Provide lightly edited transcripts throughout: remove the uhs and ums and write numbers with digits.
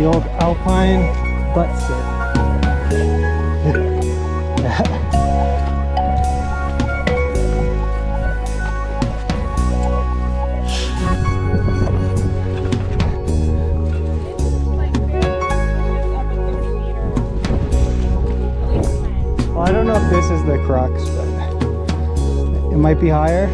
The old alpine butt sit. Well, I don't know if this is the crux, but it might be higher.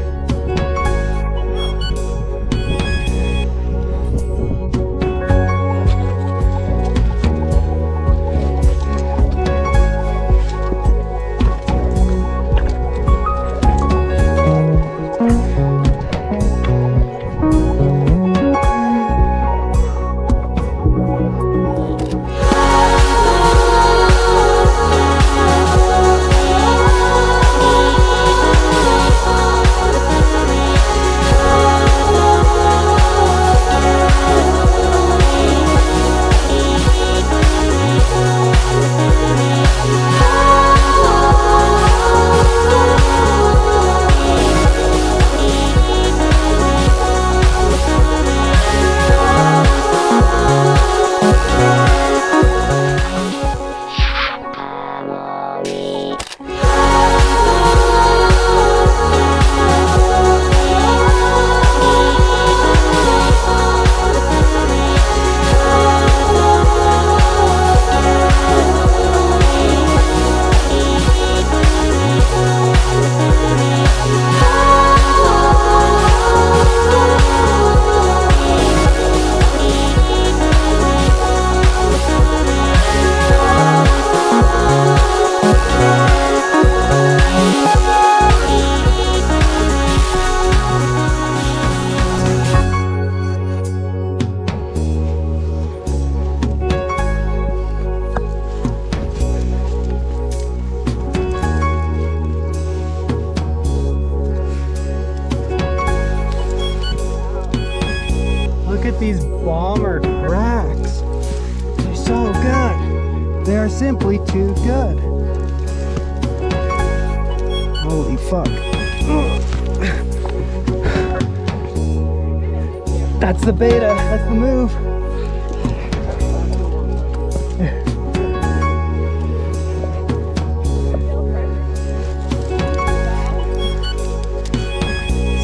Look at these bomber cracks. They're so good. They're simply too good. Oh fuck? That's the beta, that's the move.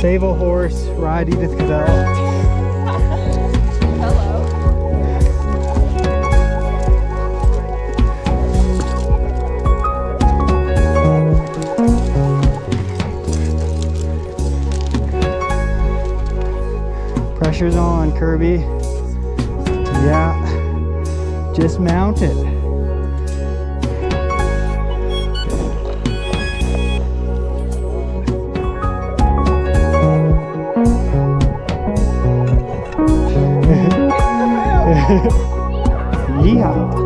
Save a horse, ride Edith Cavell. Pressure's on, Kirby. Yeah, just mount it. Yeehaw.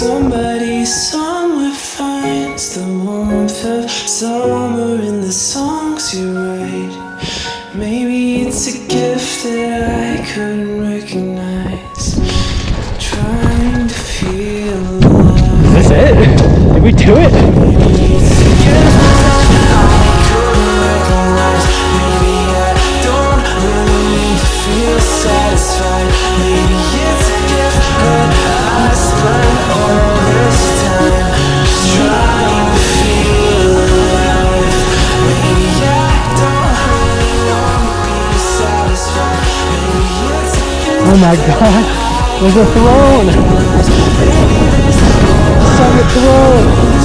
Somebody somewhere finds the warmth of summer in the songs you write. Maybe it's a gift that I couldn't recognize. Trying to feel alive. Is this it? Did we do it? Oh my God, there's a throne! It's on the throne!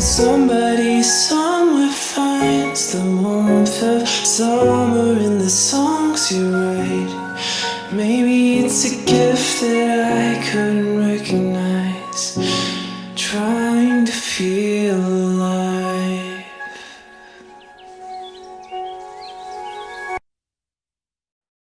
Somebody somewhere finds the warmth of summer in the songs you write. Maybe it's a gift that I couldn't recognize. Trying to feel